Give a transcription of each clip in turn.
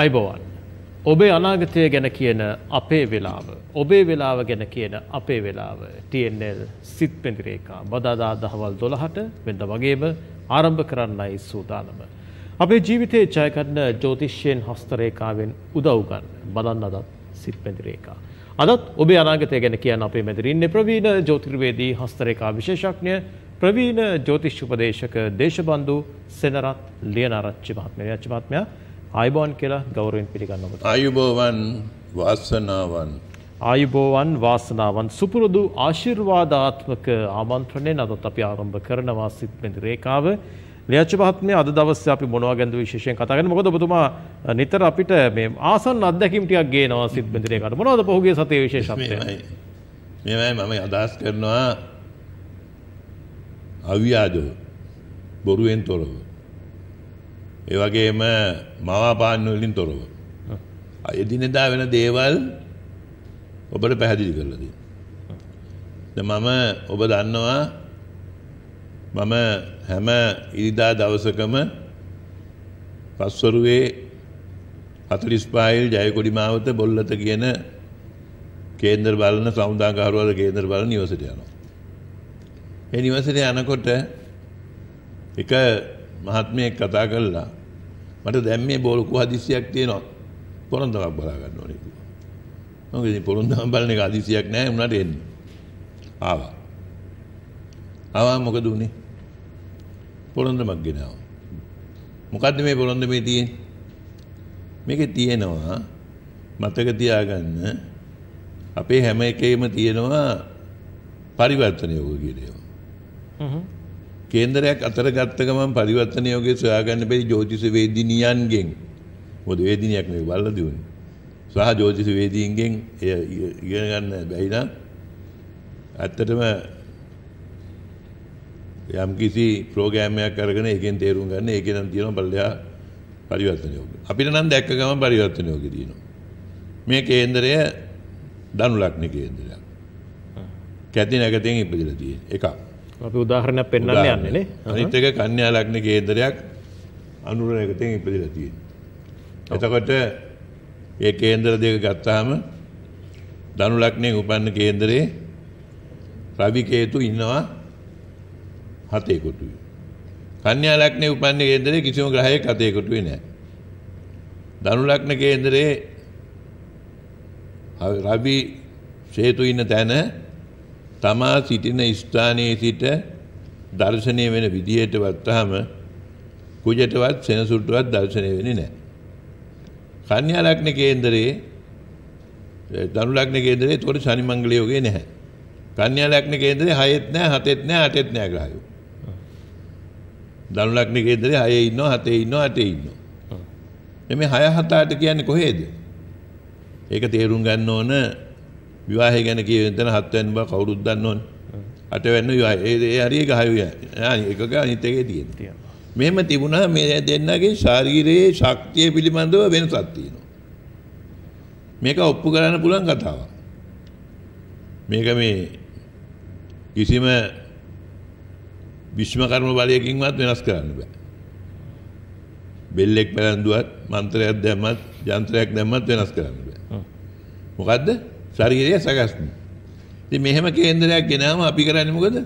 අයිබෝවන් ඔබේ අනාගතය ගැන කියන අපේ වෙලාව ඔබේ වෙලාව ගැන කියන අපේ වෙලාව TNL සිත් පෙඳිරේකා බදාදා දහවල් 12ට වෙනද වගේම ආරම්භ කරන්නයි සූදානම. අපේ ජීවිතයේ ජය ගන්න ජ්‍යොතිෂයෙන් හස්තරේඛාවෙන් උදව් ගන්න බලන්න අදත් සිත් පෙඳිරේකා. අදත් ඔබේ අනාගතය ගැන කියන අපේ මැදින් ඉන්නේ ප්‍රවීණ ජ්‍යොතිර්වේදී හස්තරේඛා විශේෂඥ ප්‍රවීණ ජ්‍යොතිෂ උපදේශක දේශබන්දු සෙනරත් ලියනාරච්චි මහත්මයා. ආරච්චි මහත්මයා आयुबोवन केला गौरवेन पिलिगन्न ओब आयुबोवन वासनावन सुपुरुदु आशीर्वादात्मक आमंत्रणेन अदत अपि आरंभ करනවා සිත් පෙඳ රේඛාව ලියච්ච මහත්මිය අද දවසේ අපි මොනවා ගැනද විශේෂයෙන් කතා කරන්නේ මොකද ඔබතුමා නිතර අපිට මේ ආසන්න අත්දැකීම් ටිකක් ගේනවා සිත් පෙඳ රේඛාවට මොනවද පොහුගේ සතියේ විශේෂත්වය මේවයි මම අදහස් කරනවා අව්‍යාජෝ බොරුවෙන් තොරව ए वगे में मवापान तोर दिन दावे देवाल ओबड़ पेहदी कर मम ओब दान्नवा मम हेम इदा दावसकम पस्वे हतलिस्पाइल जयकोड़ी मावत बोलत गेन केंद्र बालन सौदाकार केंद्र बालन निवसटे आना ये निवसटे आना कोट एक महात्मे कथा करला මට දැන් මේ බෝලකෝ හදිසියක් තියෙනවා පොරොන්දමක් බලා ගන්න ඕනේ කිව්වා. මම ඉතින් පොරොන්දම බලන එක හදිසියක් නෑ උනාට එන්න. ආවා. ආවා මොකද උනේ? පොරොන්දමක් ගෙනාවා. මොකද්ද මේ පොරොන්දමේ තියෙන්නේ? මේකේ තියෙනවා මතක තියාගන්න අපේ හැම එකේම තියෙනවා පරිවර්තන යෝග කියන ඒවා. හ්ම්. කේන්දරයක් අතර ගත්ත ගමන් පරිවර්තන යෝගයේ සොයාගන්න බැරි ජ්‍යොතිෂ වේදිනියන්ගෙන් මොකද වේදිනියක් නේ බලලා දිනුනේ සහ ජ්‍යොතිෂ වේදීන්ගෙන් ඉගෙන ගන්න බැරි නම් ඇත්තටම යම් කිසි ප්‍රෝග්‍රෑම් එකක් අරගෙන ඒකෙන් තේරුම් ගන්න ඒකේ නම් තියෙනවා බලලා පරිවර්තන යෝගය අපිට නම් දැක්ක ගමන් පරිවර්තන යෝගය තියෙනවා මේ කේන්දරය ධනු ලග්න කේන්දරයක් කැටි නැගතෙන් ඉපදලා තියෙන එකක් අපි උදාහරණයක් පෙන්වන්න යන්නේ නේ අනිත් එක කන්‍යා ලග්න කේන්දරයක් අනුරණයකටෙන් ඉපදලා තියෙනවා එතකොට මේ කේන්දර දෙක ගත්තාම ධනු ලග්නයේ උපන්න කේන්දරේ රවි කේතු ඉන්නවා හතේ කොටුවේ කන්‍යා ලග්නයේ උපන්න කේන්දරේ කිසිම ග්‍රහයක් හතේ කොටුවේ නැහැ ධනු ලග්න කේන්දරේ රවි කේතු ඉන්න තැන තමා සිටින ස්ථානයේ සිට දර්ශනය වෙන විදියට වත්තාම කුජටවත් සෙනසුටවත් දර්ශනය වෙන්නේ නැහැ. කන්‍යා ලග්න කේන්දරේ ධනු ලග්න කේන්දරේ ඒතකොට ශනි මංගල යෝගේ නැහැ. කන්‍යා ලග්න කේන්දරේ 6ත් නැහැ, 7ත් නැහැ, 8ත් නැහැ ග්‍රහයෝ. ධනු ලග්න කේන්දරේ 6 ඉන්නවා, 7 ඉන්නවා, 8 ඉන්නවා. මේ 6 7 8 කියන්නේ කොහේද? ඒක තේරුම් ගන්න ඕන විවාහය ගැන කියන තැන හත් වෙනි බව කවුරුත් දන්නවනේ. අට වෙනි විවාහය. ඒ හරිය ගහයුයි. ඒක අනිත් එකේ තියෙනවා. මෙහෙම තිබුණා මේ දෙන්නගේ ශාරීරියේ ශක්තිය පිළිබඳව වෙනසක් තියෙනවා. මේක ඔප්පු කරන්න පුළුවන් කතාවක්. මේක මේ කිසිම විශ්ම කර්ම බලයකින්වත් වෙනස් කරන්න බෑ. බෙල්ලෙක් පළඳුවත්, මන්ත්‍රයක් දැම්මත්, යන්ත්‍රයක් දැම්මත් වෙනස් කරන්න බෑ. මොකද්ද? ශරීරය සකස්. ඉතින් මෙහෙම කේන්දරයක් ගෙනාම අපි කරන්නේ මොකද?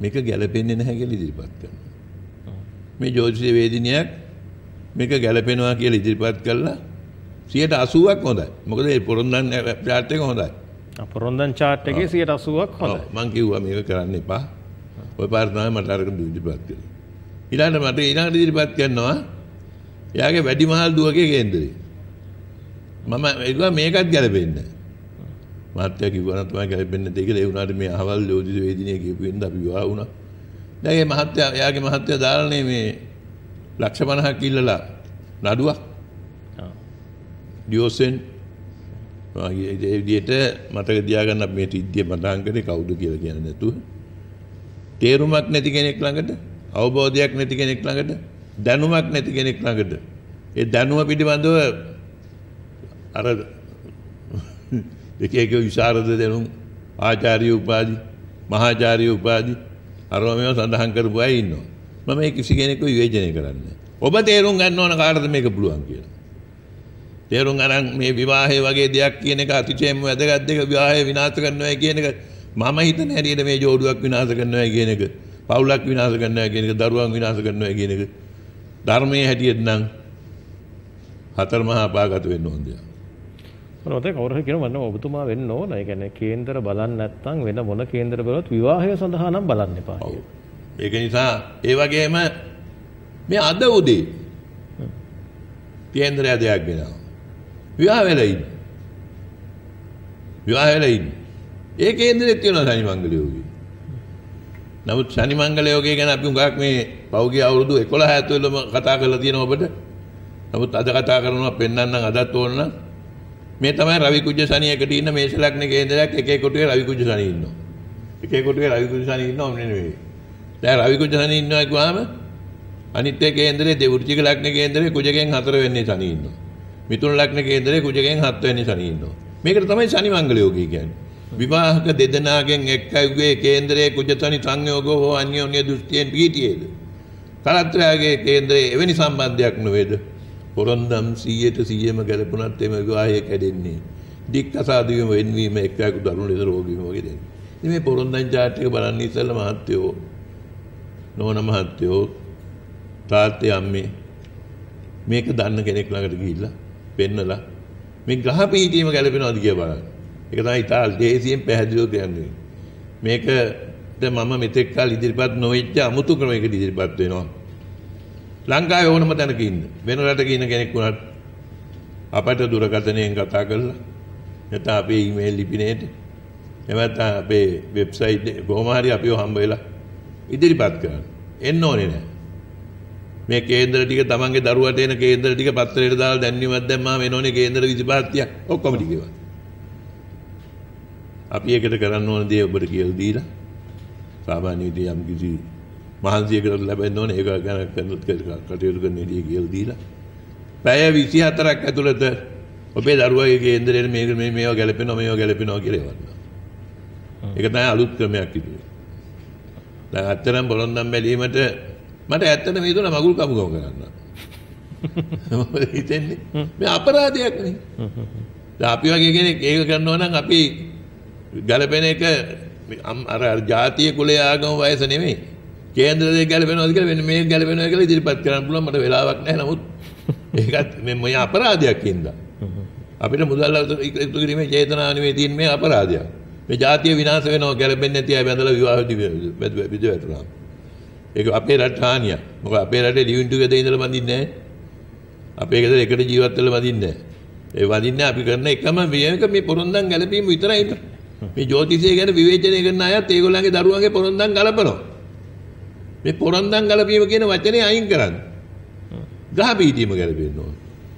මේක ගැළපෙන්නේ නැහැ කියලා ඉදිරිපත් කරනවා. මේ ජ්‍යොතිෂ වේදිනියක් මේක ගැළපෙනවා කියලා ඉදිරිපත් කළා 80%ක් හොඳයි. මොකද මේ පොරොන්දන් chart එක හොඳයි. පොරොන්දන් chart එකේ 80%ක් හොඳයි. මම කිව්වා මේක කරන්න එපා. ඔය පාර තමයි මට අරගෙන ඉදිරිපත් කළේ. ඊළඟට මට ඊළඟට ඉදිරිපත් කරනවා එයාගේ වැඩිමහල් දුවගේ කේන්දරේ. මම ඒවා මේකත් ගැලපෙන්නේ මාත්‍යා කිව්වා නම් තමයි ගැලපෙන්නේ දෙක ඒ උනාට මේ අහවල් ජ්‍යොතිෂ වේදිනිය කියපු වෙනද අපි විවාහ වුණා. දැන් මේ මහත්තයා එයාගේ මහත්තයා දාලානේ මේ ලක්ෂ 50ක් ඉල්ලලා නඩුවක්. ඔව්. ඩියෝසෙන් වාගේ ඒ විදියට මතක තියාගන්න අපි මේ තිද්දිය මතං කරේ කවුද කියලා කියන්නේ නැතුව. තේරුමක් නැති කෙනෙක් ළඟට, අවබෝධයක් නැති කෙනෙක් ළඟට, දැනුමක් නැති කෙනෙක් ළඟට. ඒ දැනුම පිටිබඳව අර එක එක විශාරද දෙනුම් ආචාර්ය උපාධි මහාචාර්ය උපාධි අරවා මේවා සඳහන් කරපු අය ඉන්නවා. මම මේ කිසි කෙනෙක්ව විවේචනය කරන්නේ නැහැ. ඔබ තේරුම් ගන්න ඕන කාටද මේක පුළුවන් කියලා. තේරුම් ගන්න මේ විවාහයේ වගේ දෙයක් කියන එක අතිශයින්ම වැදගත් දෙයක්. විවාහය විනාශ කරනවා කියන එක මම හිතන හැටියට මේ ජෝඩුවක් විනාශ කරනවා කියන එක, පවුලක් විනාශ කරනවා කියන එක, දරුවන් විනාශ කරනවා කියන එක ධර්මයේ හැටියට නම් හතර මහා අපාගත වෙන්න ඕන දෙයක්. මොනවද කවුරු හරි කියනවා මම ඔබතුමා වෙන්න ඕන. ඒ කියන්නේ කේන්දර බලන්නේ නැත්නම් වෙන මොන කේන්දර බලවත් විවාහය සඳහා නම් බලන්න එපා. ඔව්. ඒක නිසා ඒ වගේම මේ අද උදේ කේන්දරය දෙයක් වෙනවා. විවාහ වෙලා ඉන්නේ. විවාහ වෙලා ඉන්නේ. ඒ කේන්දරේ තියෙනවා ශනි මංගල යෝගී. නමුත් ශනි මංගල යෝගී ගැන අපි උගාක් මේ පෞගේ අවුරුදු 11 ඇතුළතම කතා කරලා තියෙනවා ඔබට. නමුත් අද කතා කරනවා පෙන්නන්නම් අදත් ඕන නම් මේ තමයි රවි කුජ්ජ ශනි එකට ඉන්න මේෂ ලග්න කේන්දරයක් එකේ කොටුවේ රවි කුජ්ජ ශනි ඉන්නවා. එකේ කොටුවේ රවි කුජ්ජ ශනි ඉන්නවම නෙවෙයි. දැන් රවි කුජ්ජ ශනි ඉන්නවා කියවම අනිත් ඒ කේන්දරේ දෙවෘචික ලග්න කේන්දරේ කුජගෙන් 4 වෙන්නේ ශනි ඉන්නවා. මිතුන ලග්න කේන්දරේ කුජගෙන් 7 වෙන්නේ ශනි ඉන්නවා. මේකට තමයි ශනි මංගල යෝගී කියන්නේ. විවාහක දෙදෙනාගෙන් එක්කෙකුගේ කේන්දරේ කුජ ශනි සංයෝගෝ හෝ අන්‍යෝන්‍ය දෘෂ්ටියෙන් පිහිටියේද? කලත්‍රාගේ කේන්දරේ එවැනි සම්බන්ධයක් නොවේද? පොරොන්දම් 100%ම ගැලපුණත් එම විවාහය කැඩෙන්නේ දික්කසාදුවීම වෙනවීම එක්කෙකු දරුණු ලෙස රෝගීම වගේ දෙන්නේ. ඉතින් මේ පොරොන්දම් chart එක බලන්න ඉස්සෙල්ලා මහත්තයෝ නෝන මහත්තයෝ තාත්තේ අම්මේ මේක දන්න කෙනෙක් ළඟට ගිහිල්ලා පෙන්නලා මේ ග්‍රහ පීඨියම ගැලපෙනවද කියලා බලන්න. ඒක තමයි ඉතාල දේශයෙන් පැහැදිලිව කියන්නේ. මේක දැන් මම මෙතෙක් කල ඉදිරිපත් නොවෙච්ච අමුතු ක්‍රමයකට ඉදිරිපත් වෙනවා. ලංකාවේ ඕනම තැනක ඉන්න වෙන රටක ඉන්න කෙනෙක් වුණත් අපට දුරකථනයෙන් කතා කරලා නැත්නම් අපේ ඊමේල් ලිපිනේට නැත්නම් අපේ වෙබ්සයිට් එකේ කොහොම හරි අපිව හම්බ වෙලා ඉදිරිපත් කරන්න එන්න ඕනේ නැහැ. මේ කේන්දර ටික තමන්ගේ දරුවට එන කේන්දර ටික පත්‍රයට දාලා දැන්වීමක් දැන් මම වෙනෝනේ කේන්දර 25 30 ඔක්කොම ටික ඒවා. අපි ඒකට කරන්න ඕන දේ ඔබට කියලා දීලා සාමාන්‍ය විදිහට යම් කිසි මහන්සියකට ලැබෙන්න ඕනේ ඒක ගැන කටයුතු කරන විදිය කියලා දීලා පැය 24ක් ඇතුළත ඔබේ දරුවාගේ කේන්දරේ මේ මේවා ගැලපෙනවා මේවා ගැලපෙනවා කියලා එවන්න. ඒක තමයි අලුත් ක්‍රමයක් ඉදිරිය. දැන් අත්‍තරම් බොළොන්දම් බැලීමට මට ඇත්තටම හිතුණා මගුල් කපු ගම කරන්න. මොකද හිතන්නේ මේ අපරාධයක් නේ. දැන් අපි වගේ කෙනෙක් ඒක කරනවා නම් අපි ගැලපෙන එක අර ජාතිය කුලය ආගම වයස නෙමෙයි. කේන්දරේ ගැලපෙනවද කියලා මෙන්න මේක ගැලපෙනවා කියලා ඉදිරිපත් කරන්න පුළුවන්. මට වෙලාවක් නැහැ. නමුත් ඒකත් මේ අපරාධයක් ඉඳලා අපිට මුදල් ඉක්තු කිරීමේ චේතනාව නෙමෙයි තියෙන මේ අපරාධය. මේ ජාතිය විනාශ වෙනවා ගැලපෙන්නේ නැති අය බඳලා විවාහ විදිහට. ඒක අපේ රට හානිය. මොකද අපේ රටේ ලිවින් ටුගෙදර් ඉඳලා බඳින්නේ නැහැ. අපේ ගෙදර එකට ජීවත් වෙලා බඳින්නේ නැහැ. ඒ බඳින්නේ අපි කරන එකම වියක මේ පොරොන්දම් ගැලපීම විතරයි. මේ ජ්‍යොතිෂය ගැන විවේචනය කරන අයත් ඒගොල්ලන්ගේ දරුවන්ගේ පොරොන්දම් ගලපනවා. මේ පොරොන්දම් ගලපීම කියන වචනේ අයින් කරන්න. ගහ පීඩීම ගැලපෙන්න ඕන.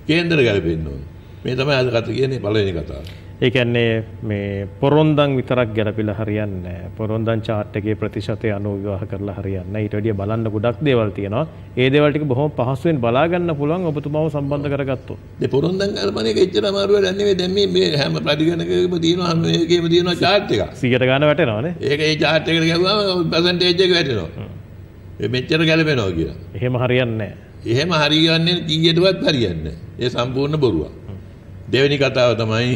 කේන්දර ගැලපෙන්න ඕන. මේ තමයි අද කතා කියන්නේ පළවෙනි කතාව. ඒ කියන්නේ මේ පොරොන්දම් විතරක් ගැලපිලා හරියන්නේ නැහැ. පොරොන්දම් chart එකේ ප්‍රතිශතය අනුව විවාහ කරලා හරියන්නේ නැහැ. ඊට වැඩිය බලන්න ගොඩක් දේවල් තියෙනවා. ඒ දේවල් ටික බොහොම පහසුවෙන් බලා ගන්න පුළුවන් ඔබතුමාව සම්බන්ධ කරගත්තොත්. මේ පොරොන්දම් ගලපන එක එච්චර අමාරු වැඩක් නෙමෙයි. දැන් මේ හැම ප්‍රතිගණකයකම තියෙනවා හැම එකේම තියෙනවා chart එක. 100ට ගන්න වැටෙනවානේ. ඒක ඒ chart එකට ගැහුවාම percentage එක වැටෙනවා. මෙච්චර ගැලපෙනවා කියලා. එහෙම හරියන්නේ නැහැ. එහෙම හරියන්නේ 100%ටවත් හරියන්නේ නැහැ. ඒ සම්පූර්ණ බොරුවක්. දෙවෙනි කතාව තමයි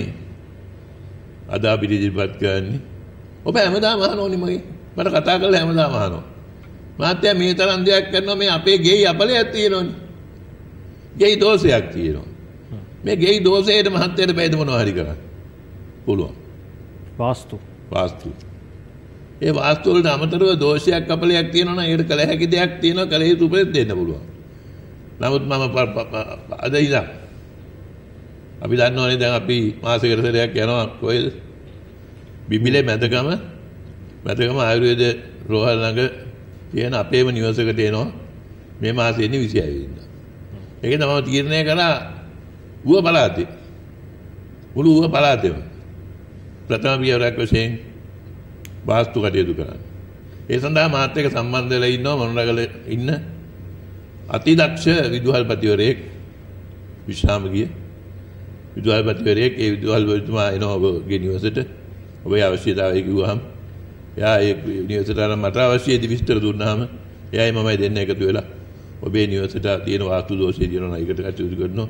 අද අපි ඉදිරිපත් කරන්නේ. ඔබ හැමදාම අහනෝනේ මගේ. මට කතා කරලා හැමදාම අහනවා. මාත්‍යා මේ තරම් දෙයක් කරනවා මේ අපේ ගෙයි අපලයක් තියෙනෝනේ. ගෙයි දෝෂයක් තියෙනවා. මේ ගෙයි දෝෂයට මහත්යට බැයිද මොනවා හරි කරන්න. පුළුවන්. වාස්තු. ඒ වාස්තු වලට අමතරව දෝෂයක් අපලයක් තියෙනවා නම් ඒකට කල හැකි දෙයක් තියෙනවා කල යුතු උපදෙස් දෙන්න පුළුවන්. නමුත් මම අද ඉඳන් අපි දන්නවනේ දැන් අපි මාසෙකට සැරයක් යනවා කොහෙද? බිබිලේ මැදගම ආයුර්වේද රෝහල ළඟ තියෙන අපේම නිවසකට එනවා. මේ මාසෙ ඉන්නේ 26 වෙනිදා. ඒකේ තමයි තීරණය කරලා ඌව බලාතේ. මුළු ඌව බලාතේම ප්‍රථම පියවරක් වශයෙන් වාස්තු කටයුතු කරන්න. ඒ සඳහා මාත් එක්ක සම්බන්ධ වෙලා ඉන්නවා මොනරගල ඉන්න අතිදක්ෂ විදුහල්පතිවරයෙක් විශ්‍රාමගිය විදුහල්පතිවරයෙක්. ඒ විදුහල්පතිතුමා එනවා ඔබගේ නිවසට. ඔබේ අවශ්‍යතාවය කිව්වහම එයා ඒ නිවසට අර මට අවශ්‍ය විස්තර දුන්නාම එයායි මමයි දෙන්න එකතු වෙලා ඔබේ නිවසට තියෙන වාස්තු දෝෂය දිනන එකට කටයුතු කරනවා.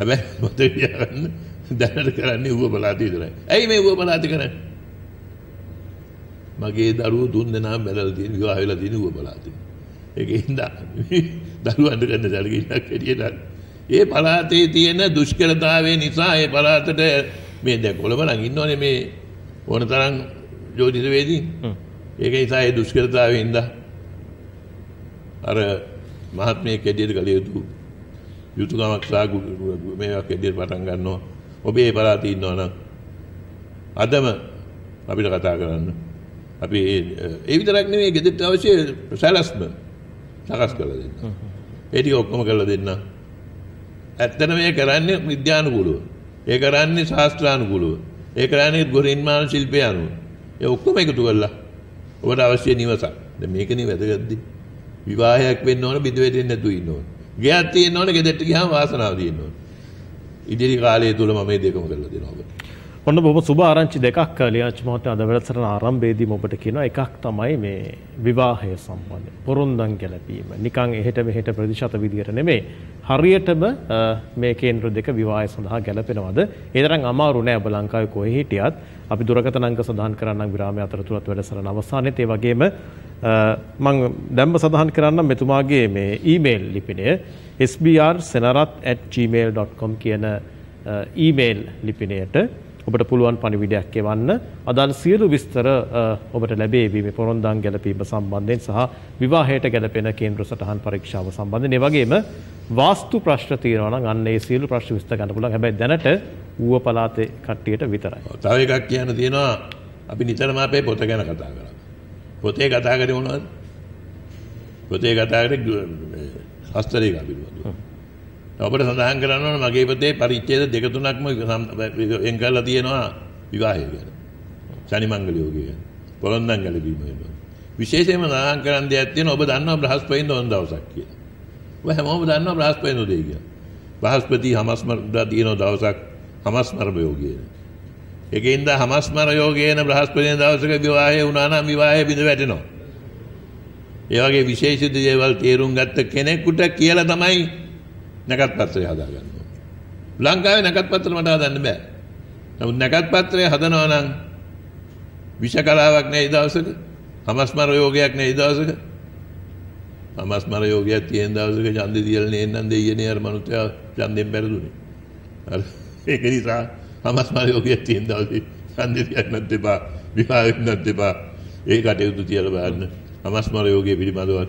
Abang tu biarkan dalam kerana ini uang berlatih terus. Aye, uang berlatih kerana. Maka daru dun dina melal dini, juga melal dini uang berlatih. Ini dah daru anda kerana jadi ini kerja dah. Ini berlatih dia na duskerta, ini sah berlatih deh. Mereka kalau berang ini orang ini orang terang jodi terjadi. Ini sah duskerta ini dah. Ada Mahatme कैदियर कले युद्ध युद्धों का मकसद में या कैदियर पाटंगा no अभी ये पराती नो ना आदम अभी लगा ताकरान अभी ये भी तरह के नहीं कैदियर तो अवश्य सालस में सालस कर देना ऐडी ओक्कम कर देना अतः में ये कराने विद्यान गुलो ये कराने शास्त्रान गुलो ये कराने गुरिन्मान शिल्पियानु ये ओक्कम एक तो गल्ला और अवश्य निवासा द विवाह है एक बेन नॉन विधवे दिन न दूई नॉन गया तीन नॉन के देते कि हम वासना दी नॉन इधरी काले तुलम हमें देखो मगर लगे नॉन उन्होंने बहुत सुबह आरांची देखा कलियाँ चमाते आधावेल सरन आराम बेदी मोपटे की ना एकाक तमाई में विवाह है संबंध पुरुंधन के लपी में निकांग हेटे में हेटे प्रदेश आता विधिरने में हरियत में केंद्र देखा विवाह संधा गलपे नवादे इधर अंग अमारु ने अबलांका को ही टियात अभी दुर्गतन अंग संधान कराना विराम यात्रा तुरंत वेल सरन आवश्यक तेवागे में मंग दंभ संधान कराना में तुम्हारे में ईमेल लिपिने sbr.senarat@gmail.com की ना ईमेल लिपिने अटे ඔබට පුළුවන් පණිවිඩයක් එවන්න අදාළ සියලු විස්තර ඔබට ලැබෙවි මේ පොරොන්දම් ගැලපීම සම්බන්ධයෙන් සහ විවාහයට ගැලපෙන කේන්ද්‍ර සටහන් පරීක්ෂාව සම්බන්ධයෙන් ඒ වගේම වාස්තු ප්‍රශ්න තියෙනවා නම් අන්න ඒ සියලු ප්‍රශ්න විස්තර ගන්න පුළුවන් හැබැයි දැනට ඌව පළාතේ කට්ටියට විතරයි. තව එකක් කියන්න තියෙනවා අපි නිතරම අපේ පොත ගැන කතා කරනවා. පොතේ කතා කරේ මොනවද? පොතේ කතා කරේ ශාස්ත්‍රයේ කතා. අපිට සඳහන් කරන්න ඕන මගේ පොතේ පරිච්ඡේද 2-3ක්ම එංගල්ලා තියෙනවා විවාහය ගැන. ශනි මංගලියෝගේ ගැන. පොළොන්දම් ගැලපීම වෙනවා. විශේෂයෙන්ම සඳහන් කරන්න දෙයක් තියෙනවා ඔබ දන්නවා බ්‍රහස්පතින්ද හොඳ දවසක් කියලා. ඔබ හැමෝම දන්නවා බ්‍රහස්පතින්ද උදේ කියලා. බ්‍රහස්පති හමස්මරදා තියෙන දවසක් හමස්මර යෝගය. ඒකෙන්ද හමස්මර යෝගයන බ්‍රහස්පතින්ද දවසක විවාහය වුණා නම් විවාහය බිඳ වැටෙනවා. ඒ වගේ විශේෂිත දේවල් තේරුම් ගත්ත කෙනෙකුට කියලා තමයි नकद पत्रे हदा करना लंका में नकद पत्र मटा हदन में तब नकद पत्रे हदन होना विषकलावक नहीं दावसक हमस्मर योग्य एक नहीं दावसक हमस्मर योग्य तीन दावसक चांदी दियल नहीं नंदे ये नहीं अरमानु त्या चांदी में बैठूं अर एक ही सा हमस्मर योग्य तीन दावसक चांदी दियल नंदे बा विवाह नंदे बा एक आटे उत्तियल बाहर हमस्मर योग्य फिर माधुर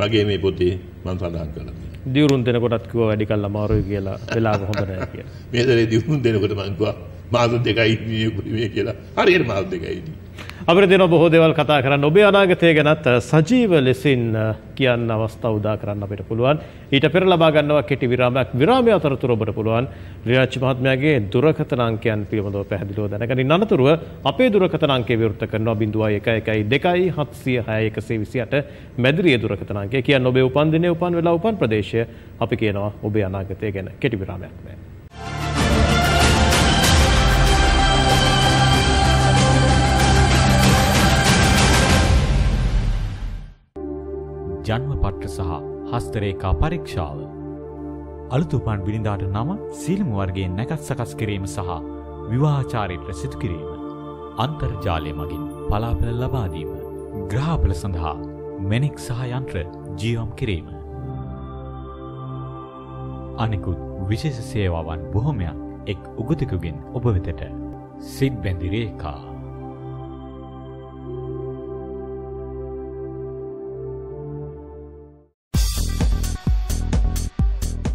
बाकी में पोते मानसाधारण करना දියුරුන් දෙනකොටත් කිව්වා වැඩි කල් අමාරුයි කියලා වෙලාව හොඳ නැහැ කියලා. මේ දරේ දියුරුන් දෙනකොට මං කිව්වා මාස දෙකයි ඉන්නේ කියලා. හරියට මාස දෙකයි ඉන්නේ. අපිට දෙන බොහෝ දේවල් කතා කරන්න ඔබේ අනාගතය ගැනත් සජීව ලෙසින් කියන්න අවස්ථාව උදා කරන්න අපිට පුළුවන්. ඊට පෙර ලබා ගන්නවා කෙටි විරාමයක්. විරාමයේ අතරතුර ඔබට පුළුවන් රියච්චි මහත්මයාගේ දුරකථන අංකයන් පිළිබඳව පැහැදිලිව දැනගන්න. අනතුරුව අපේ දුරකථන අංකය විවෘත කරනවා 0112706128 මැදිරිය දුරකථන අංකය. කියන්න ඔබේ උපන් දිනේ උපන් වෙලා උපන් ප්‍රදේශය අපි කියනවා ඔබේ අනාගතය ගැන කෙටි විරාමයක් නෑ. जन्म पत्र सह हस्तरेखा परीक्षा अलुतुपान विनिदाट नाम सीलम वर्गे नकद सकस किरीम सह विवाह चारित्र सिद्ध किरीम अंतर्जाले मगिन फलाफल लबा दीम ग्रहफल संधा मेनिक सह यंत्र जीवम किरीम अनेकुत विशेष सेवावान बहुमया एक उगुतकुगिन ඔබ වෙතට සිත් බැඳි රේඛා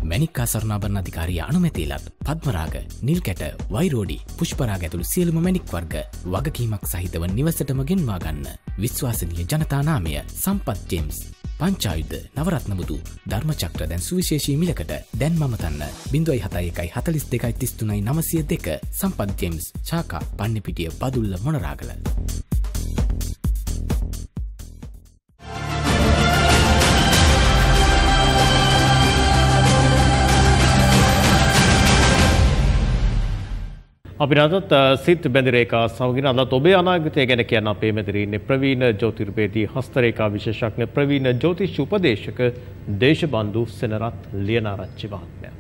මැණික් ආසරණාභරණ අධිකාරිය අනුමැතිය ලත් පද්මරාග, නිල්කැට, වෛරෝඩි, පුෂ්පරාග ඇතුළු සියලුම මැණික් වර්ග වගකීමක් සහිතව නිවසටම ගෙන්වා ගන්න. විශ්වාසනීය ජනතා නාමය සම්පත් ජේම්ස්, පංචායුධ, නවරත්න බුදු, ධර්මචක්‍ර දැන් සුවිශේෂී මිලකට. දැන් මම තන්න 0714233902 සම්පත් ජේම්ස්, ශාකා, පන්නිපිටිය, බදුල්ල, මොණරාගල. අපි නැවතත් සිත් බැඳි රේඛා සමගින් අදත් ඔබේ අනාගතය ගැන කියන අපේ මෙතන ඉන්නේ ප්‍රවීණ ජ්‍යොතිර්වේදී හස්තරේඛා විශේෂඥ ප්‍රවීණ ජ්‍යොතිෂ උපදේශක දේශබන්දු සෙනරත් ලියනාරච්චි මහත්මයා.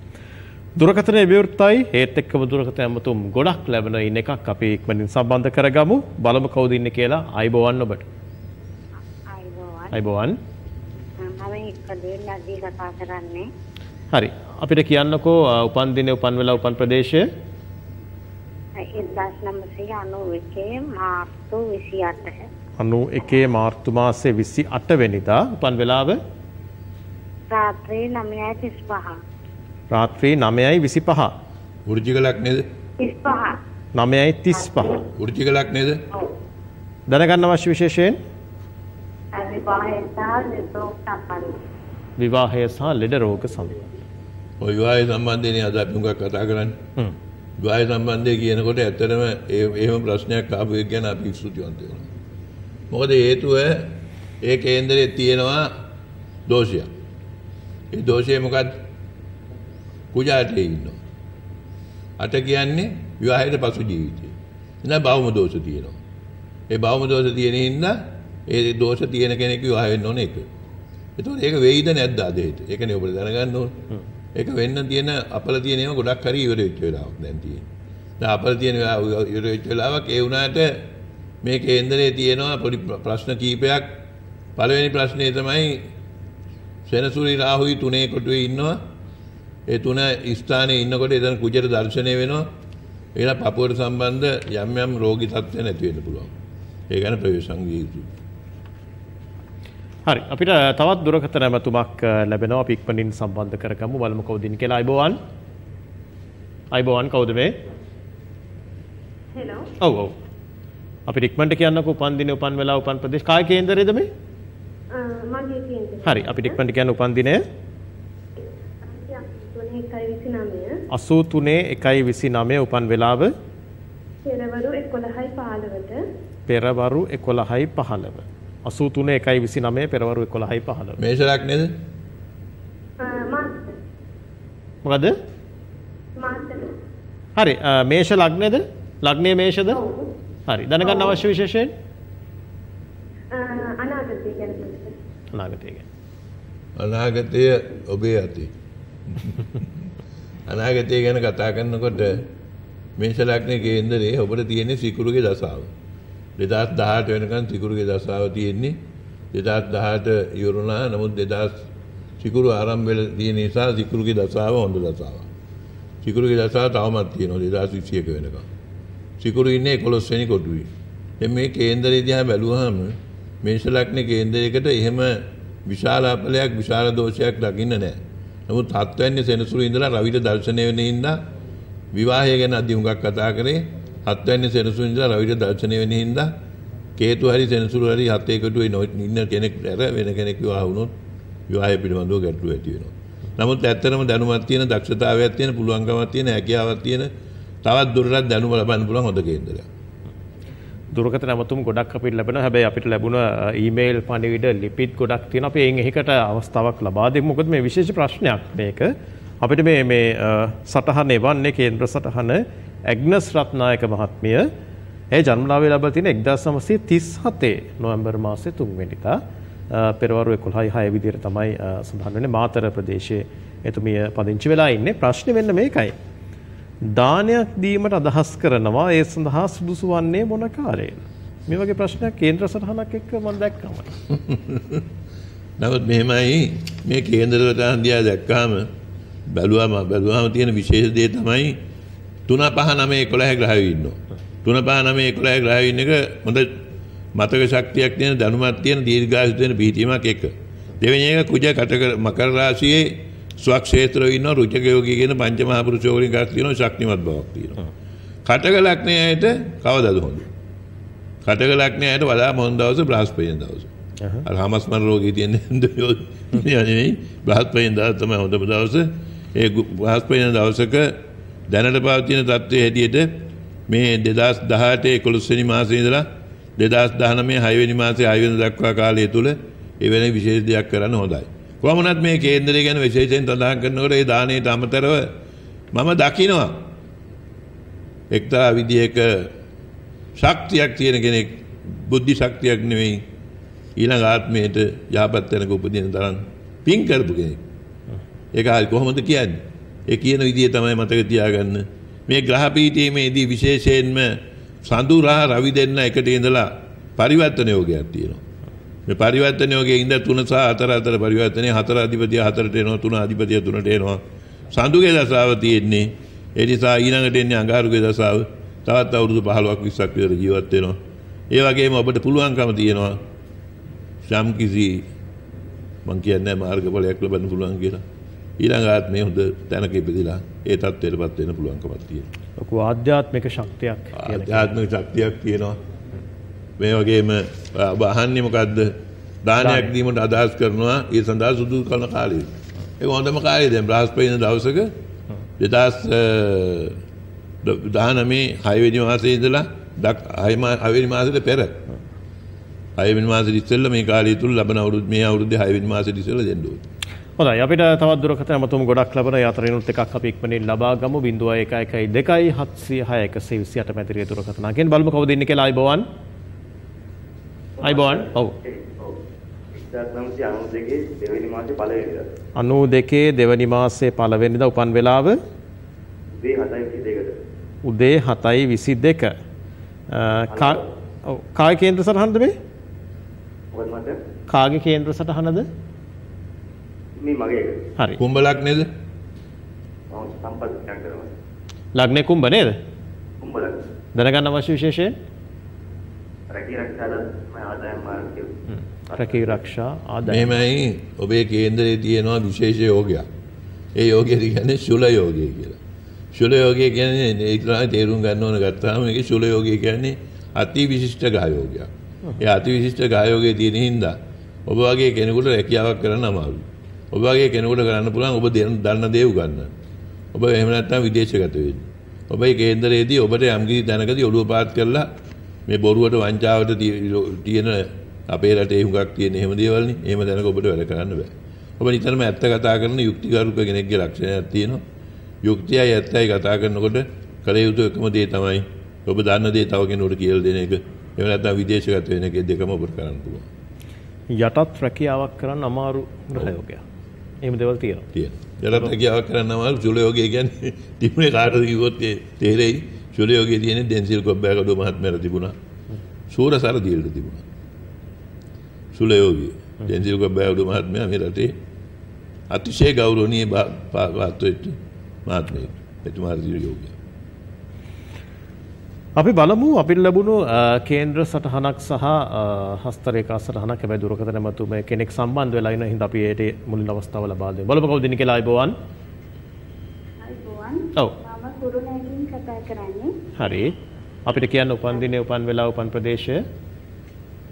දුරකථනය විවෘතයි ඒත් එක්කම දුරකථන ඇමතුම් ගොඩක් ලැබෙන ඉන්න එකක් අපි ඉක්මනින් සම්බන්ධ කරගමු. බලමු කවුද ඉන්නේ කියලා. අයබෝවන් ඔබට. අයබෝවන්. හරි. අපිට කියන්නකෝ උපන් දිනේ උපන් වෙලා උපන් ප්‍රදේශය. 1991 මාර්තු 28. 91 මාර්තු මාසේ 28 වෙනිදා උපන් වෙලාව රාත්‍රී 9:35. रात्रि नामयाई विसिपहा उर्जिगलाक नेद तिस्पहा नामयाई तिस्पहा उर्जिगलाक नेद दरगाह नवाश विशेषण विवाह ऐसा लेडर होकर संबंध और विवाह संबंधी ने आज आपने उनका कथा करन विवाह संबंधी की ये न कोटे अतरे में एवं प्रश्न काब विज्ञान आप इस सूची आते हो मगर ये तो है एक इंद्रिय तीन वा दोषिया ये दोषिया मुकाद कुजाते ही नो, अटकियाँ ने विवाह के पासों जीवित हैं, इन्हें बाव में दोष दिए नो, ये बाव में दोष दिए नहीं इन्हें, ये दोष दिए न कहने की विवाह है नो नहीं को, ये तो एक वेदन है दादे है, एक ने ऊपर जाने का नो, एक वेदन दिए ना अपल दिए नहीं हो गुड़ा करी ये रोज़ चला अपने दिए, ना अपल दिए ना ये रोज़ चला वक ये उन्हें तो मैं के इंद्रिय दिए ना अपनी प्रश्न की पे आक पाले वाली प्रश्न ये तो माई सेनसुरी राह हुई तूने कुटुई इन्नो ये तूने स्थान है इन्हों को ले इधर कुछ दर्शन है वेनो ये ना पापोर संबंध याम्य हम रोगी साथ नहीं तुझे न पुलाओ ये क्या ना प्रवेश अंगी हर अपिता तवात दुरकथन है मतुमाक लेबनो आप एक पनीन संबंध कर कमु मालूम को दिन के आईबोआन का उद्वेग हेलो ओ ओ अपित एक मंडे क्या ना को पांच दिन उपान वेला उपान प्रदेश काय के इंदर इधर में हर अपित एक मंडे क्या ना उपान दिन है असू तूने एकाई विसी नामे उपान विलाव पेरावारु एकोलाहाई पहालव असू तूने एकाई विसी नामे पेरावारु एकोलाहाई पहालव मेष राखने से मगध हरे मेष लागने दे लागने मेष दे हरे धन का नवश्य विशेषण अनागते अभियाती अनागते क्या ना कथा करने को डे मेषलाकने के इंदर ये ऊपर तीने सिकुरु के दासाव देदास दाहट वैनकन सिकुरु के दासाव तीने देदास दाहट योरुना नमूद देदास सिकुरु आराम बेल तीने साथ सिकुरु के दासाव होंडो दासाव सिकुरु के दासाव ताऊ मत तीनो देदास इच्छिए के वैनका सिकुरु इन्हें कोलोसेनी कोटुई ये में के इंदर ये जहाँ बैलुहा नमो तात्त्वय ने सेनसुरु इंद्रा रविते दर्शने ने इंदा विवाह ये के नादियुंगा कथा करे तात्त्वय ने सेनसुरु इंद्रा रविते दर्शने ने इंदा केतु हरी सेनसुरु हरी हाथे को टू इन्हें केने रहे वेने केने क्यों आहुनो विवाह ये पिटवांडो करते हुए तीनों नमो तैत्तर में दानुमाती ने दक्षता आवती ने पुलवांगमाती ने ऐक्या आवती ने तावत दुर्रात दानुमलापान पुलवांग होता के इंद्रा दुर्गत नामतुम गोड़ाक का पीड़ लेबना है भाई आप इट लेबुना ईमेल पाने विडर लिपिड गोड़ाक तीन आप एंगे ही कटा अवस्थावक लबाद एक मुकद में विशेष प्रश्न आने का आप इट में सताहन एवं ने केंद्र सताहन एग्नेस रत्नायक महात्म्य है जन्मलावे लबाती ने एकदासमसी 30 नवंबर माह से तुम में निता पेरवारु कुल्हाई हाय विदेर तमाई संधान ने मातर प्रदेशे तुम्हें पदिंच वेला इन्ने प्रश्न वेन्न में काय दान्यक दीमट अधहस करनवा ये संधास दुसुवाने बोना कारे मेरे वाके प्रश्न केंद्र सरहाना किक मन देख काम ना बस मेहमाई मैं केंद्र सरहान दिया देख काम बैलुआ में तीन विशेष देता माई तूना पहाना में एकोला है ग्राही इन्नो तूना पहाना में एकोला है ग्राही इन्ने का मतलब माता के शक्ति अक्तियाँ धनुमात्तियाँ दीर्घायु तीन भीतिमा किक देवेंद्र का कुछ कटकर मकर राशि स्वाक्षेत्र इनो रुचक योगी के न पांच महापुरुषों को निकालती नो शक्ति मत भागती नो खाटकल आकने आए थे कावदाद होंगे खाटकल आकने आए तो वादा मोहनदास से ब्राह्मणदास और हामस्मर रोगी थी ने यानी ब्राह्मणदास तो मैं होता बताओ से एक ब्राह्मणदास का धनल पावती ने तात्ते है दिए थे मैं देदास दहाटे कुलस्सनी मास इंद्रा देदास दहन में हाईवे निमास हाईवे रखवा काल हेतुले इवेने विशेष दियाकरण होता है කොමනත් මේ කේන්දරය ගැන විශේෂයෙන් සඳහන් කරනකොට ඒ දාණයට අමතරව මම දකිනවා එක්තරා විදියක ශක්තියක් තියෙන කෙනෙක් බුද්ධි ශක්තියක් නෙවෙයි ඊළඟ ආත්මයට යහපත් වෙනක උපදින තරම් පින් කරපු කෙනෙක් ඒක හරි කොහොමද කියන්නේ ඒ කියන විදිය තමයි මතක තියාගන්න. මේ ග්‍රහ පීඨයේදී විශේෂයෙන්ම සඳු රහ රවි දෙන්න එකට ඉඳලා පරිවර්තන යෝගයක් තියෙනවා. මේ පරිවර්තන යෝගයේ ඉඳ 3 සහ 4 අතර පරිවර්තනයේ 4 අධිපතිය 4ට එනවා, 3 අධිපතිය 3ට එනවා. සඳුගේ දශාව තියෙන්නේ. ඒ නිසා ඊළඟට එන්නේ අඟහරුගේ දශාව. තවත් අවුරුදු 15ක් 20ක් විතර ජීවත් වෙනවා. ඒ වගේම ඔබට පුළුවන්කම තියෙනවා යම්කිසි මං කියන්නේ මාර්ගඵලයක් ලබන්න පුළුවන් කියලා. ඊළඟ ආත්මේ හොඳ තැනක ඉපදිලා ඒ තත්ත්වයටපත් වෙන්න පුළුවන්කමක් තියෙනවා. ලොකු ආධ්‍යාත්මික ශක්තියක් කියලා. ආධ්‍යාත්මික ශක්තියක් තියෙනවා. මේ වගේම ඔබ අහන්නේ මොකද්ද? දානයක් දීමට අදහස් කරනවා. ඒ සඳහා සුදු කරන කාලය. ඒක හොඳම කාලය. දැන් බ්‍රහස්පතින්දා දවසක 2019 වෙනි මාසයේ ඉඳලා 6 වෙනි මාසෙට පෙර 6 වෙනි මාසෙට ඉස්සෙල්ලා මේ කාලය තුල ලබන අවුරුද්ද මේ අවුරුද්දේ 6 වෙනි මාසෙට ඉස්සෙල්ලා දෙන්න ඕනේ. හොඳයි අපිට තවත් දුරකථන මතුම ගොඩක් ලැබෙන යාත්‍රාණුත් එකක් අපි ඉක්මනින් ලබා ගමු 0112 706 128 මැදිරිය දුරකථන. අගෙන් බලමු කවුද ඉන්නේ කියලා. අයබෝවන්. අයබෝවන්. ඔව්. 1992 දෙවනි මාසේ පළවෙනිදා. 92 දෙවනි මාසේ පළවෙනිදා උපන් වෙලාව උදේ 7:22ට. උදේ 7:22. කාගේ කේන්ද්‍ර සටහනද මේ? මොකද මට? කාගේ කේන්ද්‍ර සටහනද? හරි. කුම්භ ලග්නේද? මම සම්පදයන් කරනවා. ලග්නේ කුම්භ නේද? කුම්භ ලග්න. දැනගන්න අවශ්‍ය විශේෂයෙන් රැකී ආරක්ෂා ආදායම් මාර්ගය. මේමයි ඔබේ කේන්දරේ තියෙනවා විශේෂ යෝගයක්. ඒ යෝගය කියන්නේ ශුල යෝගය කියලා. ශුල යෝගය කියන්නේ ඒකලා තේරුම් ගන්න ඕන ගත්තාම මේකේ ශුල යෝගය කියන්නේ අති විශිෂ්ට ගාය යෝගයක්. ඒ අති විශිෂ්ට ගාය යෝගයේ තියෙන හින්දා ඔබ වගේ කෙනෙකුට රැකියාවක් කරන්න අමාරුයි. ඔබ වගේ කෙනෙකුට කරන්න පුළුවන් ඔබ දන්න දේ උගන්න. ඔබ එහෙම නැත්නම් විදේශගත වෙන්න. ඔබේ කේන්දරයේදී ඔබට යම්කිසි දැනකදී ඔළුව පාත් කරලා මේ බොරුවට වංචාවට තියෙන අපේ රටේ හුඟක් තියෙන එහෙම දේවල්නේ. එහෙම දැනක ඔබට වැඩ කරන්න බෑ. ඔබ නිතරම ඇත්ත කතා කරන යුක්තිගරුක කෙනෙක්ගේ ලක්ෂණයක් තියෙනවා. යුක්තියයි ඇත්තයි කතා කරනකොට කල යුතු එකම දේ තමයි ඔබ දන්න දේ තව කෙනෙකුට කියලා දෙන එක. එහෙම නැත්නම් විදේශගත වෙන එක දෙකම ඔබට කරන්න පුළුවන්. යටත් රැකියාවක් කරන්න අමාරු රහයෝගයක්. එහෙම දේවල් තියෙනවා. තියෙනවා. යටත් රැකියාවක් කරන්න අමාරු ශුල යෝගය කියන්නේ තිබුණේ කාටද කිව්වොත් තේරෙයි. ශුල යෝගය කියන්නේ ඩෙන්සිල් කොබ්බෑගොඩ මහත්මයාට තිබුණා. සූරසර දියලට තිබුණා. ශුල යෝගය. ඩෙන්සිල් කොබ්බෑගොඩ මහත්මයා මේ රටේ අතිශය ගෞරවණීය වාත්වෙච්ච මහත්මයෙක්. එතුමා ශුල යෝගය. අපි බලමු අපිට ලැබුණු කේන්ද්‍ර සටහනක් සහ හස්තරේඛා සටහනක් හැබැයි දුරකථන මතුම කෙනෙක් සම්බන්ධ වෙලා ඉන්න හින්දා අපි ඒට මුලින් අවස්ථාව ලබා දෙමු. බලමු කවුද ඉන්නේ කියලා. අයබෝවන්. අයබෝවන්. ඔව්. මම කුරුණෑගලින් කතා කරන්නේ. හරි. අපිට කියන්න උපන් දිනේ උපන් වෙලාව උපන් ප්‍රදේශය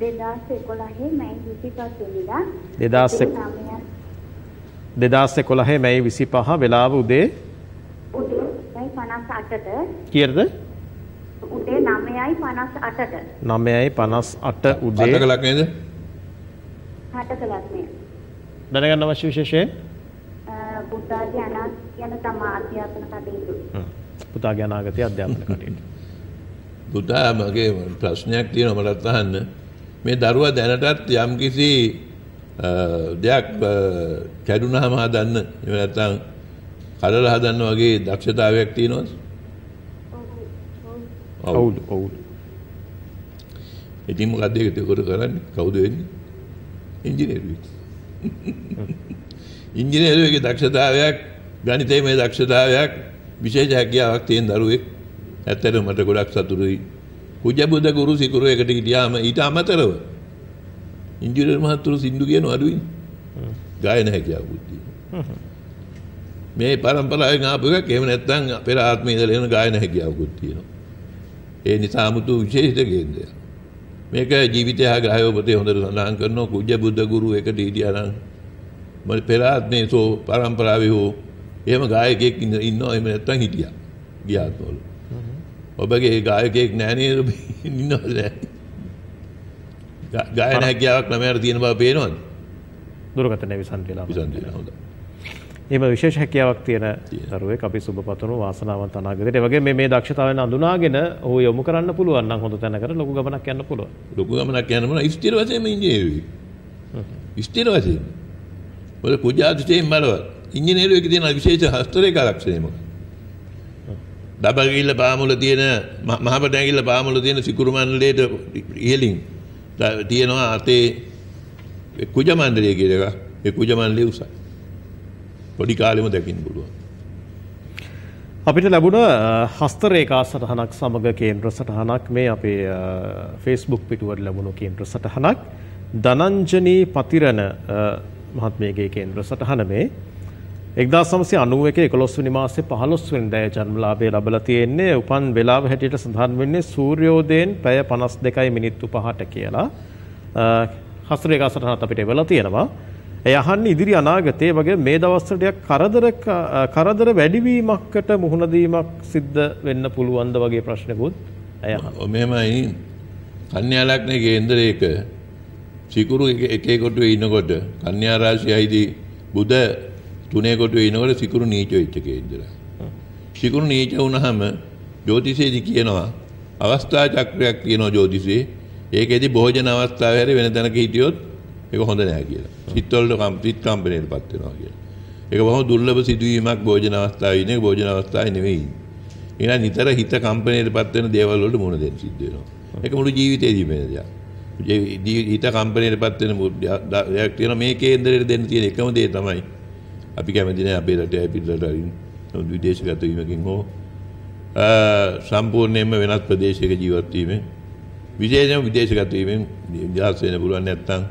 2011 මැයි 25 වෙනිදා 2011 මැයි 25 වෙලාව උදේ 58ට. කීයද? උදේ 9:58ට 9:58 උදේ හතක ලග්නේද? හතක ලග්නේ. දැනගන්න අවශ්‍ය විශේෂයෙන් පුතා යන තම අධ්‍යාපන කටයුතු. පුතා යන අගතිය අධ්‍යාපන කටයුතු. පුතා මගේ ප්‍රශ්නයක් තියෙනවා මලත් අහන්න. මේ දරුවා දැනටත් යම්කිසි දෙයක් කැඩුනහම හදන්න එහෙම නැත්නම් කඩලා හදන්න වගේ දක්ෂතාවයක් තියෙනවද? අවුල් අවුල්. ඉතින් මොකද ඒක උඩ කරන්නේ? කවුද වෙන්නේ? ඉංජිනේරුවෙක්. ඉංජිනේරුවෙක්ගේ දක්ෂතාවයක් ගණිතයේ දක්ෂතාවයක් විශේෂ හැකියාවක් තියෙන දරුවෙක් ඇත්තටම මට ගොඩක් සතුටුයි. කුජබුද ගුරු සිකුරු එකට ගියාම ඊට අමතරව ඉංජිනේරු මහතුරු සින්දු කියන අඩුයිනේ. ගායන හැකියාවකුත් තියෙනවා. මේ පරම්පරාවෙන් ආපු එකක්. එහෙම නැත්නම් පෙර ආත්මයේ ඉඳලා එන ගායන හැකියාවකුත් තියෙනවා. ඒ නිසා 아무තු විශේෂ දෙයක්. මේක ජීවිතය හා ග්‍රහයෝපතේ හොඳට සඳහන් කරනවා. කුජ්‍ය බුද්ධ ගුරු එකට හිටියානම් මම පෙර ආත්මේ සෝ පරම්පරාවේ හෝ එහෙම ගායකයෙක් ඉන්නවා. එහෙම නැත්තම් හිටියා. ගියාතෝල. ඔබගේ ගායකයෙක් නැහැ නේද? ඉන්නවද? ගායන හැකියාවක් ළමයාට තියෙන බව පේනවද? දුරකථනයේ විසන් වෙලා. විසන් වෙලා හොඳයි. එහෙම විශේෂ හැකියාවක් තියෙන දරුවෙක් අපි සුබපතනෝ වාසනාවන්ත අනාගතයට. ඒ වගේම මේ දක්ෂතාවයන් අඳුනාගෙන ඔහු යොමු කරන්න පුළුවන් නම් හොඳ තැනකට ලොකු ගමනක් යන්න පුළුවන්. ලොකු ගමනක් යන්න මොන ස්ථිර වශයෙන්ම ඉන්නේ. ස්ථිර වශයෙන්. ඔය පූජා දෘෂ්ටියෙන් බලවත්. ඉංජිනේරුවෙක් තියෙන විශේෂ හස්තරේකාරක්ෂණයම. ඩබගිල්ල පාමුල තියෙන මහපටැගිල්ල පාමුල තියෙන සිකුරු මණ්ඩලයේට ඉහළින් තියෙනවා අතේ කුජ මණ්ඩලය කියලා එකක්. ඒ කුජ මණ්ඩලයේ උසයි. පොඩි කාලෙම දකින්න පුළුවන්. අපිට ලැබුණ හස්තරේකා සටහනක් සමග කේන්ද්‍ර සටහනක් මේ අපේ ෆේස්බුක් පිටුවට ලැබුණු කේන්ද්‍ර සටහනක් ධනංජනී පතිරණ මහත්මියගේ කේන්ද්‍ර සටහන මේ 1991 11 වෙනි මාසේ 15 වෙනිදා ජන්මලාභය ලැබලා තියෙන්නේ. උපන් වේලාව හැටියට සඳහන් වෙන්නේ සූර්යෝදයෙන් පැය 52:05 කියලා හස්තරේකා සටහනත් අපිට වෙලා තියෙනවා. ඒ අහන්නේ ඉදිරි අනාගතයේ වගේ මේ දවස්වල ටිකක් කරදර වැඩිවීමකට මුහුණ දීමක් සිද්ධ වෙන්න පුළුවන්ද වගේ ප්‍රශ්නකුත් අය අහනවා. මෙහෙමයි කන්‍යා ලග්නයේ කේන්දරයක සිකුරු එකේ කොටුවේ ඉනකොට කන්‍යා රාශියයිදී බුධ තුනේ කොටුවේ ඉනකොට සිකුරු නීච වෙච්ච කේන්දරය. සිකුරු නීච වුණාම ජ්‍යොතිෂයේදී කියනවා අවස්ථා චක්‍රයක් කියනවා ජ්‍යොතිෂයේ. ඒකෙදී භෝජන අවස්ථාව හැරි වෙන තැනක හිටියොත් ඒක හොඳ නැහැ කියලා. සිත්වලට කම්පිට කම්පැනිටපත් වෙනවා කියලා. ඒක බොහොම දුර්ලභ සිදුවීමක් භෝජන අවස්ථාවේ ඉන්නේ. භෝජන අවස්ථාවේ නෙවෙයි. ඒලා නිතර හිත කම්පැනිටපත් වෙන දේවල් වලට මුහුණ දෙන්න සිද්ධ වෙනවා. ඒක මුළු ජීවිතේදීම වෙන දෙයක්. හිත කම්පැනිටපත් වෙන දෙයක් තියෙනවා. මේ කේන්දරයට දෙන්න තියෙන එකම දේ තමයි අපි කැමති නැහැ අපේ රටේ පිටරට අරින් විදේශගත වීමකින් හෝ සම්පූර්ණයෙන්ම වෙනත් ප්‍රදේශයක ජීවත් වීමෙන් විශේෂයෙන්ම විදේශගත වීමෙන් නිදහස් වෙන්න පුළුවන්. නැත්නම්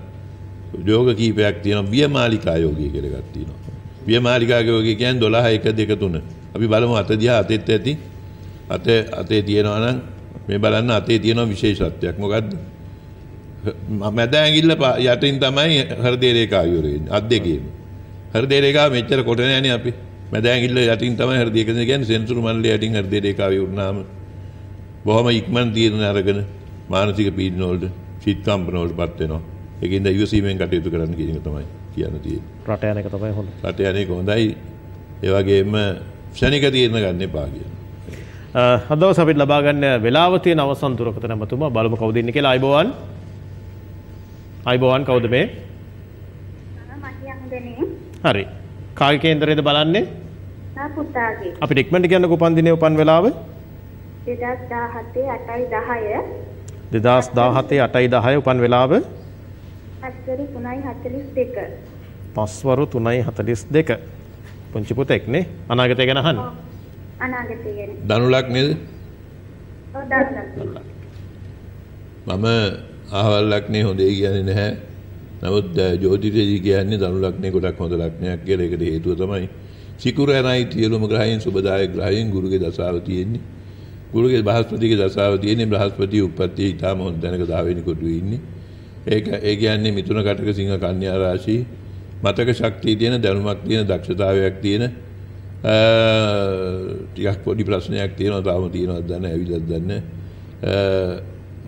යෝග කීපයක් තියෙනවා. වියමාලිකා යෝගී කියලා එකක් තියෙනවා. වියමාලිකා යෝගී කියන්නේ 12 1 2 3. අපි බලමු අත දිහා. අතෙත් ඇති අතේ තියෙනවා නම් මේ බලන්න අතේ තියෙන විශේෂත්වයක් මොකද්ද? මැද ඇඟිල්ල යටින් තමයි හෘදේ රේඛාව යොරෙන්නේ. අත් දෙකේම හෘදේ රේඛාව මෙච්චර කොට නැහැනේ. අපි මැද ඇඟිල්ල යටින් තමයි හෘදේ රේඛාව කියන්නේ සෙන්සුරු මණ්ඩලය යටින් හෘදේ රේඛාව යොරනාම බොහොම ඉක්මන් තීරණ අරගෙන මානසික පීඩන වලට චිත්ත කම්පන වලටපත් වෙනවා. ඒකින්ද ඉවසීමෙන් කටයුතු කරන්න කියන එක තමයි කියන්න තියෙන්නේ. රට යන එක තමයි හොඳ. රට යන එක හොඳයි. ඒ වගේම ශනික තීරණ ගන්න එපා කියන. අද දවස් අපිට ලබා ගන්න වෙලාව තියෙන අවසන් දුරකථන මතුම බලමු කවුද ඉන්නේ කියලා. අයබෝවන්. අයබෝවන් කවුද මේ? හරි. කාගේ කේන්දරයේද බලන්නේ? පුතාගේ. අපිට ඉක්මනට කියන්නකෝ උපන් දිනේ උපන් වෙලාව. 2017 8:10. 2017 8:10 උපන් වෙලාව. පස්වරු 3:42. පුංචි පුතෙක් නේ. අනාගතය ගැන අහන්න. අනාගතය ගැන. ධනු ලග්නේද? ඔව් ධනු ලග්න. මම ආවල් ලග්නේ හොඳයි කියන්නේ නැහැ. නමුත් ජ්‍යොතිෂයේදී කියන්නේ ධනු ලග්නේ ගොඩක් හොඳ ලග්නයක් කියලා. ඒකට හේතුව තමයි සිකුරු යනයි තියලුම ග්‍රහයන් සුබදායක ග්‍රහයන් ගුරුගේ දශාව තියෙන්නේ. ගුරුගේ බ්‍රහස්පතිගේ දශාව තියෙන්නේ. බ්‍රහස්පතිය උප්පත්තිය ඊටම හොඳ දැනක 10 වෙනි කොටුවේ ඉන්නේ. ඒ කියන්නේ මිථුන කටක සිංහ කන්‍යා රාශි මතක ශක්තිය තියෙන දැනුමක් තියෙන දක්ෂතාවයක් තියෙන ටිකක් පොඩි ප්‍රශ්නයක් තියෙනවා. තාම තියෙනවද දැන ඇවිල්ලා දැන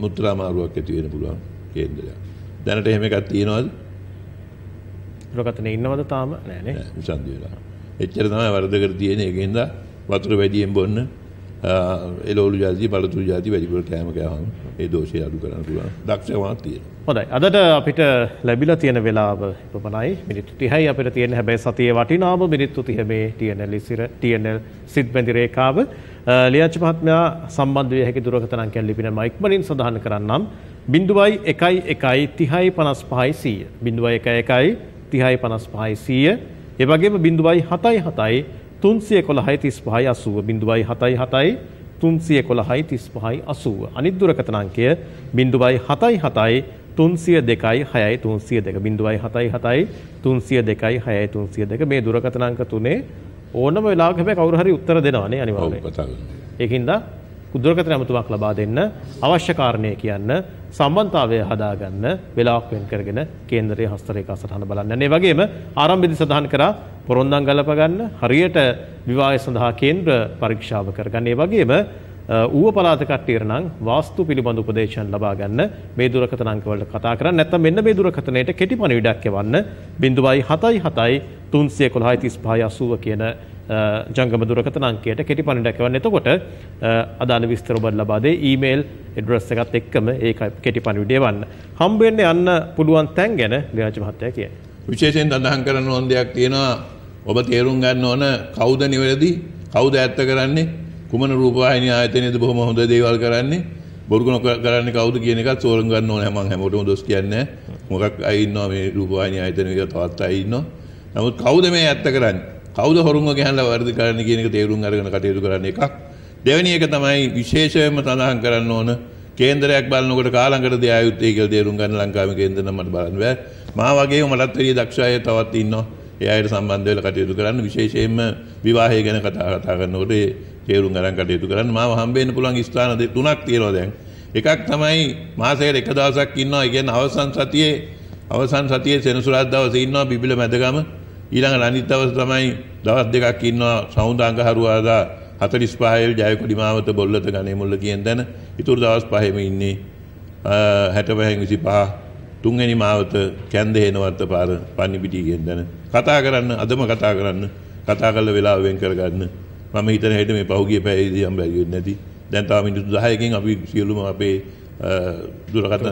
මුත්‍රා මාරුවක් ඇති වෙන්න පුළුවන් කේන්දරයක්. දැනට එහෙම එකක් තියෙනවද? ලොකතනේ ඉන්නවද? තාම නෑ නේ. විසන්දි වෙලා. එච්චර තමයි වරදකට තියෙන. ඒකෙන්ද වතුර වැඩියෙන් බොන්න එළවලු ජාති බලතුරු ජාති වැඩිපුර කෑම කෑවම ඒ දෝෂය අඩු කරන්න පුළුවන් දක්ෂතාවක් තියෙනවා. හොඳයි. අදට අපිට ලැබිලා තියෙන වෙලාව ඉපමණයි. මිනිත්තු 30යි අපිට තියෙන. හැබැයි සතියේ වටිනාම මිනිත්තු 30 මේ TNL සිද්බැඳි රේඛාව ලියච්ච මහත්මයා සම්බන්ධ විය හැකි දුරකථන අංකයන් ලිපින මයික්මලින් සඳහන් කරන්නම් 0113055100 0113055100 ඒ වගේම 0773113580 0773113580 අනිත් දුරකථන අංකය 0772 66302 0772 66302 මේ දුරකථන අංක තුනේ ඕනම වෙලාවක හැබැයි කවුරු හරි උත්තර දෙනවනේ අනිවාර්යයෙන්. ඒකින්ද දුරකථන අමතුමක් ලබා දෙන්න අවශ්‍ය කාරණේ කියන්න සම්බන්ධතාවය හදාගන්න වෙලාවක් වෙන් කරගෙන කේන්දරයේ හස්තරේඛා සටහන බලන්න. ඒ වගේම ආරම්භයේදී සඳහන් කරා පොරොන්දම් ගලප ගන්න හරියට විවාහය සඳහා කේන්ද්‍ර පරීක්ෂාව කරගන්න. ඒ වගේම ඌව පළාත කට්ටියට නම් වාස්තු පිළිබඳ උපදේශයන් ලබා ගන්න මේ දුරකථන අංක වලට කතා කරන්න. නැත්නම් මෙන්න මේ දුරකථනයට කෙටි පණිවිඩයක් එවන්න 0777311580 කියන ජංගම දුරකථන අංකයට කෙටි පණිවිඩයක් එවන්න. එතකොට අදාළ විස්තර ඔබට ලබා දෙයි. ඊමේල් ඇඩ්‍රස් එකත් එක්කම ඒක කෙටි පණිවිඩය එවන්න. හම්බ වෙන්න යන්න පුළුවන් තැන් ගැන ලියච්ච මහත්තයා කියන්නේ. විශේෂයෙන් සඳහන් කරන ඕන දෙයක් තියෙනවා ඔබ තේරුම් ගන්න ඕන කවුද නිවැරදි කවුද ඇත්ත කරන්නේ කුමන රූපවාහිනිය ආයතනයේද බොහොම හොඳ දේවල් කරන්නේ බොරුගුණ කරන්නේ කවුද කියන එකත් තෝරන් ගන්න ඕනේ මම හැමෝටම දොස් කියන්නේ මොකක් අය ඉන්නවා මේ රූපවාහිනිය ආයතනයේ තවත් අය ඉන්නවා නමුත් කවුද මේ ඇත්ත කරන්නේ කවුද හොරුන්ව ගහලා වර්ධ කරන්නේ කියන එක තේරුම් අරගෙන කටයුතු කරන්න එකක් දෙවෙනි එක තමයි විශේෂයෙන්ම සඳහන් කරන්න ඕන කේන්දරයක් බලනකොට කාලංගකට දයායුත්තේ කියලා තේරුම් ගන්න ලංකාවේ කේන්දර නම් මට බලන්න බෑ මා වගේම මටත් වැඩි දක්ෂ අය තවත් ඉන්නවා ඒ අයට සම්බන්ධ වෙලා කටයුතු කරන්න විශේෂයෙන්ම විවාහය ගැන කතා කරනකොට ඒ තේරුම් ගන්න කටයුතු කරන්න මාව හම්බ වෙන්න පුළුවන් ස්ථාන තුනක් තියෙනවා දැන් එකක් තමයි මාසයකට එක දවසක් ඉන්නවා ඒ කියන්නේ අවසන් සතියේ සෙනසුරාදා දවසේ ඉන්නවා බිබිල මැදගම ඊළඟ අනිත් දවස් තමයි දවස් දෙකක් ඉන්නවා සවුන්දා අඟහරුවාදා 45 ජයකොඩි මාවත බොල්ලත ගණේමුල්ල කියන දැන ඉතුරු දවස් පහෙම ඉන්නේ 65 තුන්වෙනි මාවත කැන්දේනවත් පාර පන්නිපිටි කියන දැන කතා කරන්න අදම කතා කරන්න කතා කරලා වෙලාව වෙන් කරගන්න මම හිතන හැටි මේ පහුගිය පැයේදී හම්බ වෙන්නේ නැති දැන් තව මිනිත්තු 10කින් අපි සියලුම අපේ දුරකථන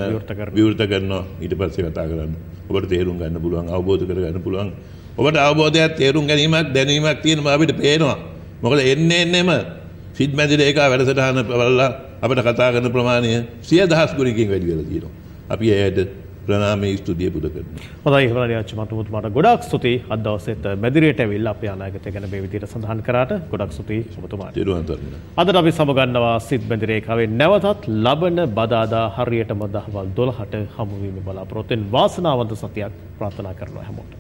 විවෘත කරනවා ඊට පස්සේ කතා කරන්න ඔබට තේරුම් ගන්න පුළුවන් අවබෝධ කරගන්න පුළුවන් ඔබට අවබෝධයක් තේරුම් ගැනීමක් දැනීමක් තියෙන බව අපිට පේනවා මොකද එන්නේම සිද්ද මැදිරේ එක වැඩසටහන බලලා අපිට කතා කරන ප්‍රමාණය 100,000 ගුණකින් වැඩි වෙලා තියෙනවා අපි ඇයට ප්‍රණාමය ස්තුතිය පුද කරනවා. හොඳයි හොඳයි අච්චමතුමතුමාට ගොඩක් ස්තුතියි අද දවසේත් මැදිරියට ඇවිල්ලා අපේ අනාගතය ගැන මේ විදිහට සඳහන් කරාට ගොඩක් ස්තුතියි ඔබතුමාට. අදට අපි සමගන්නවා සිත් මැදිරේ කවේ නැවතත් ලබන බදාදා හරියටම දහවල් 12ට හමු වීම බලාපොරොත්තු වෙන වාසනාවන්ත සතියක් ප්‍රාර්ථනා කරනවා හැමෝටම.